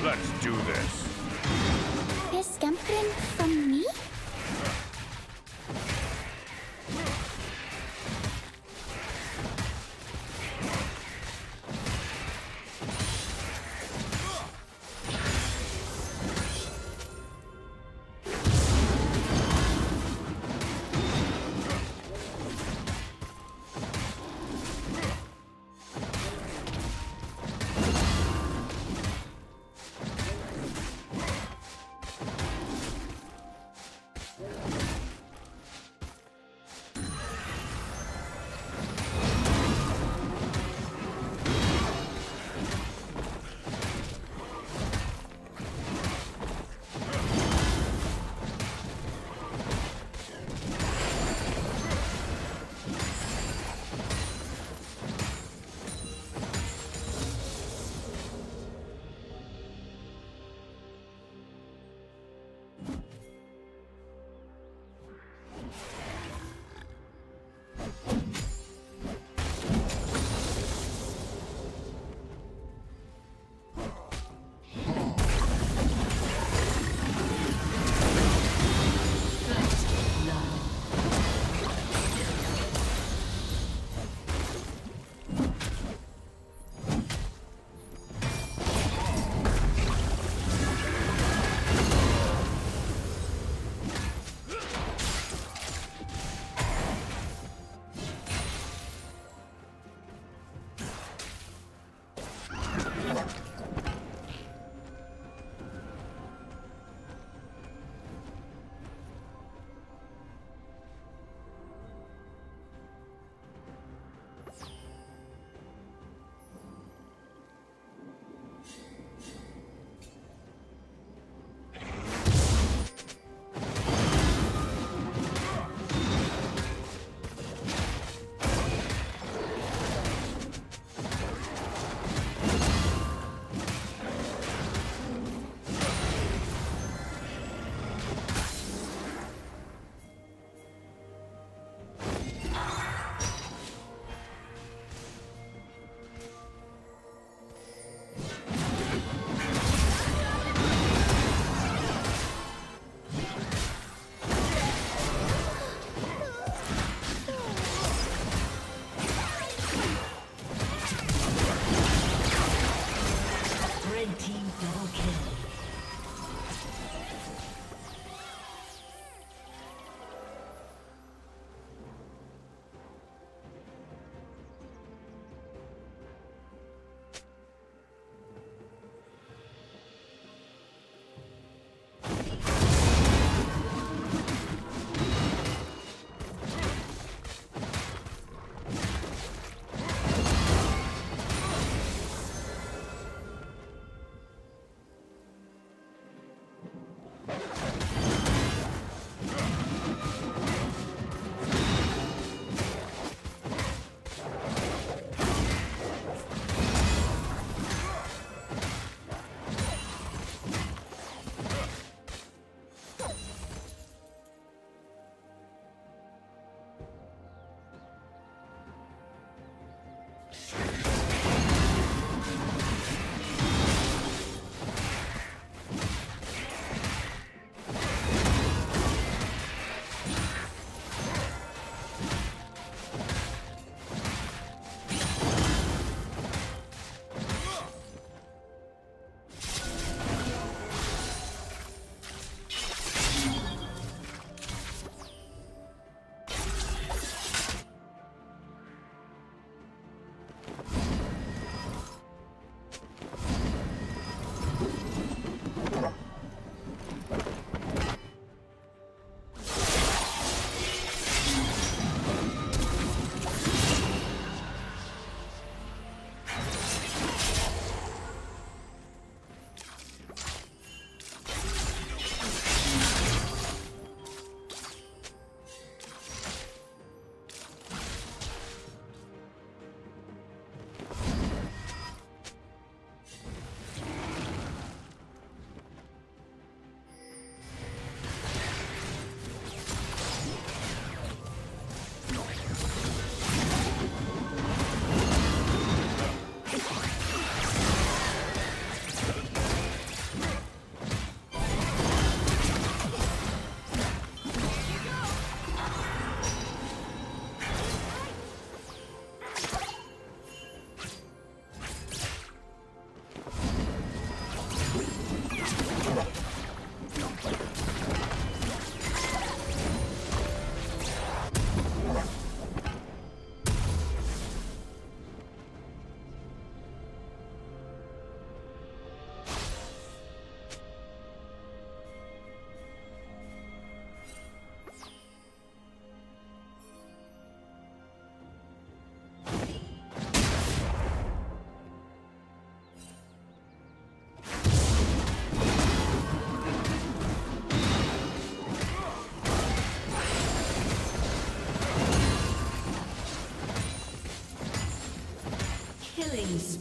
Let's do this. There's something from me?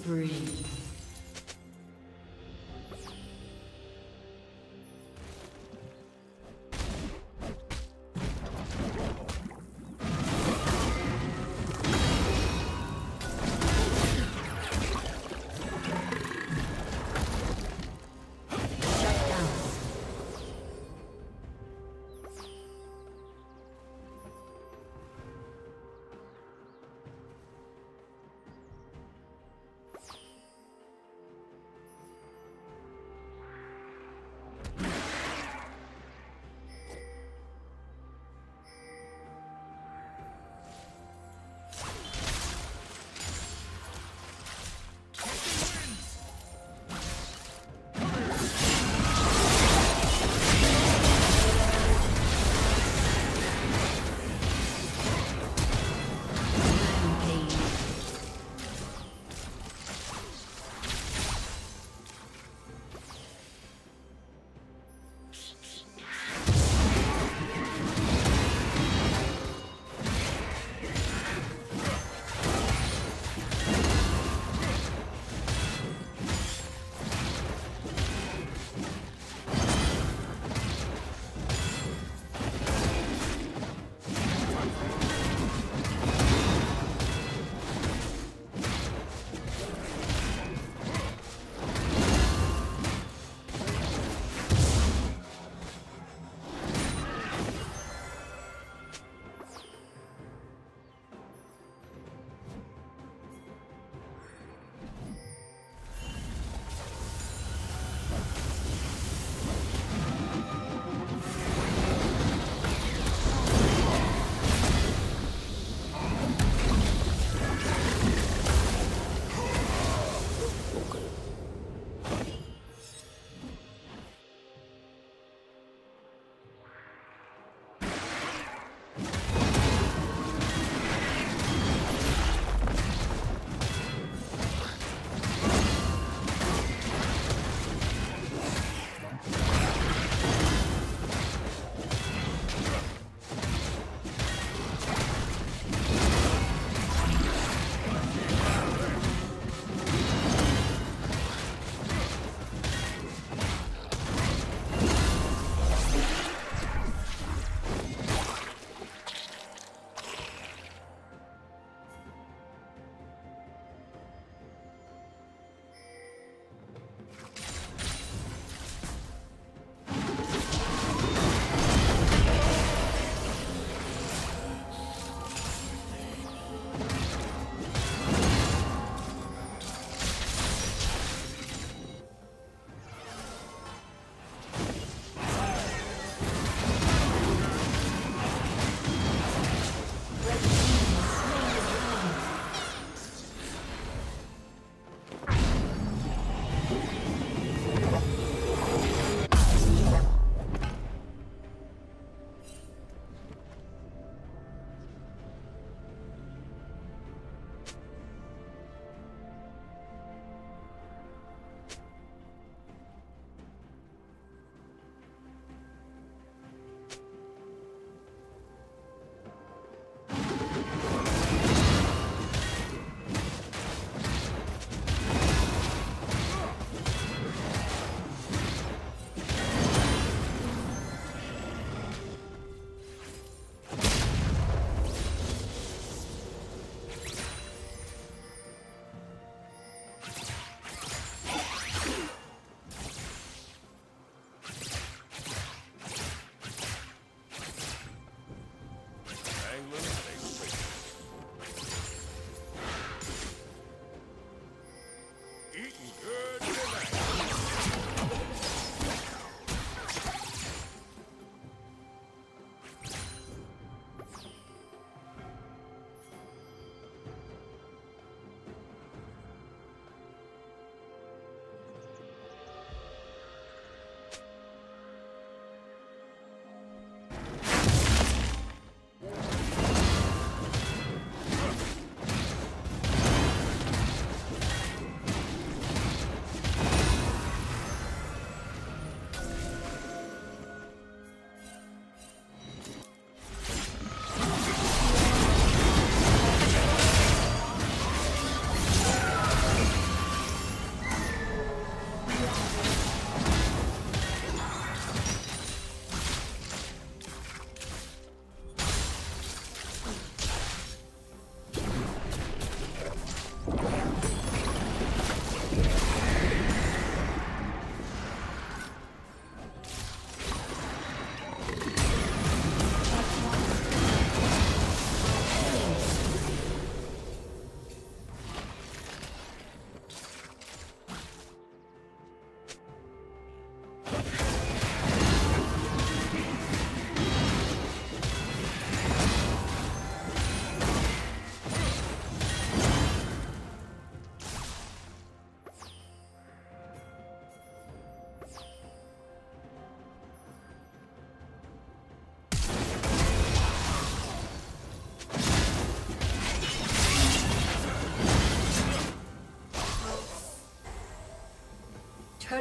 spree.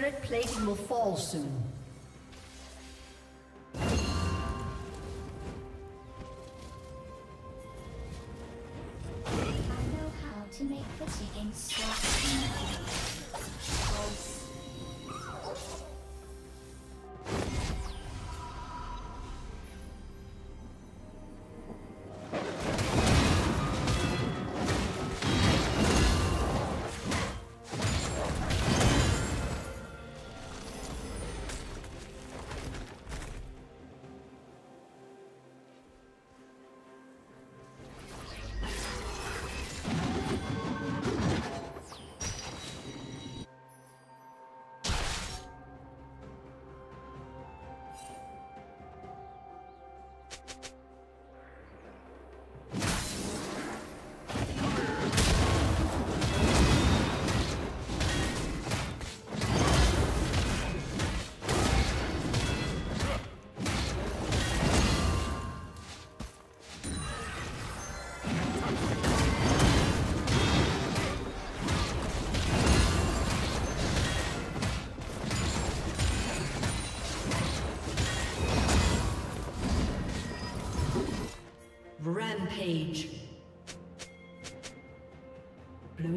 turret plating will fall soon. I know how to make pretty games slots. Page. Blue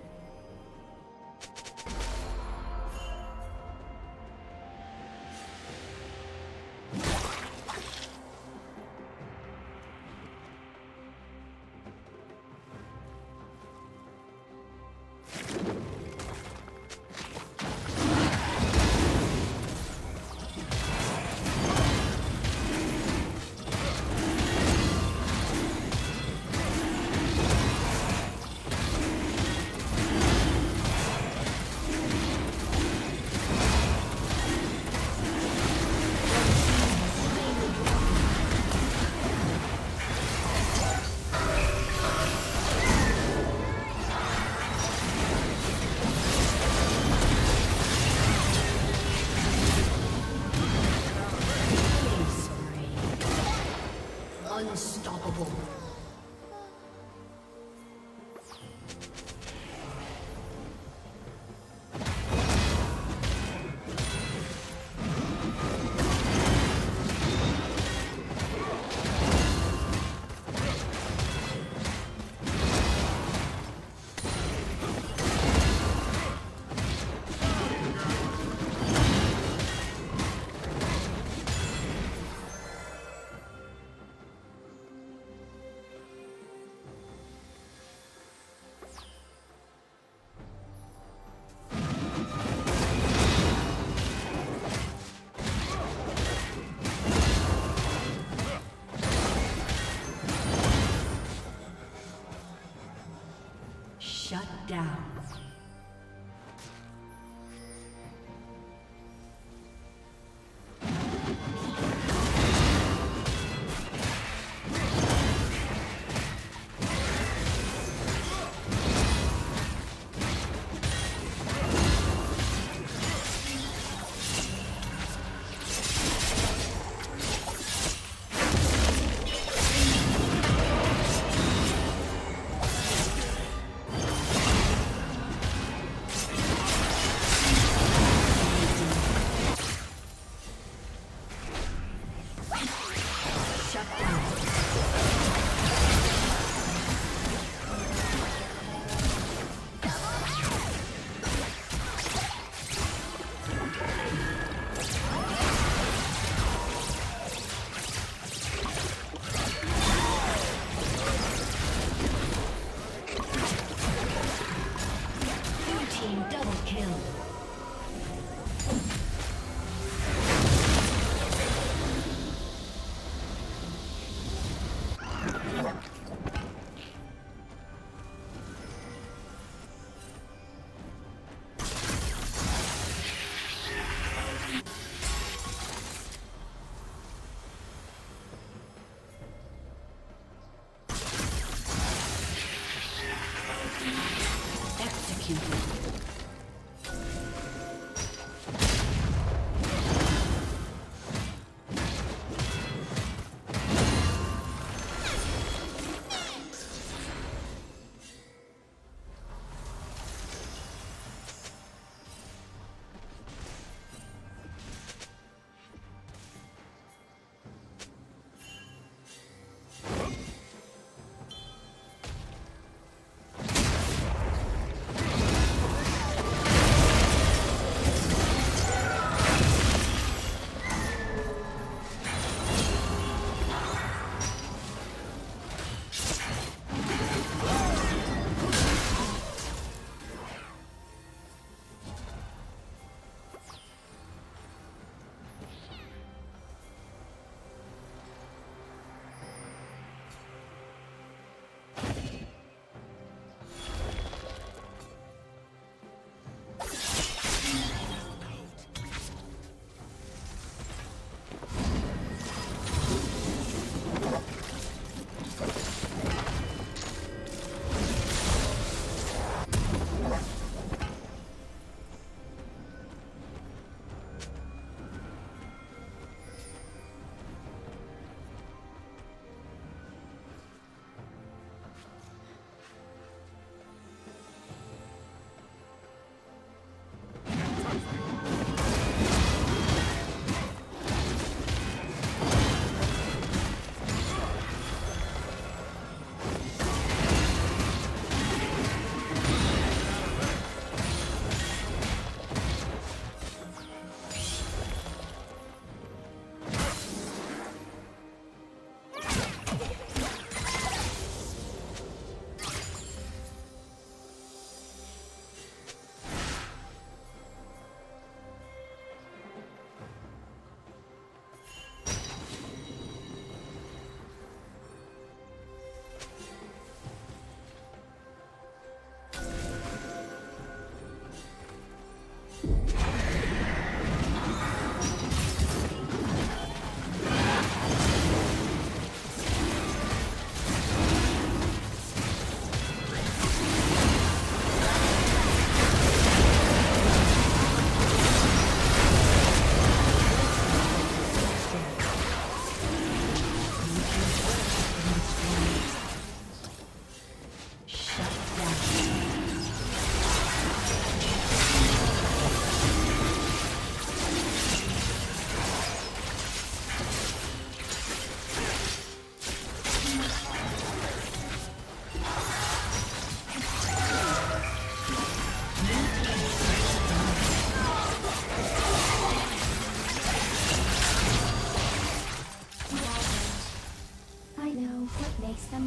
Shut down.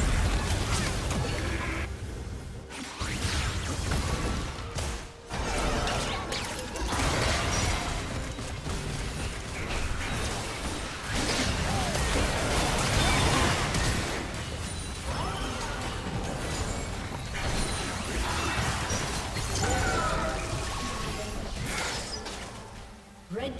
Team's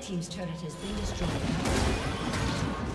Team's turret has been destroyed. Red team's turret has been destroyed.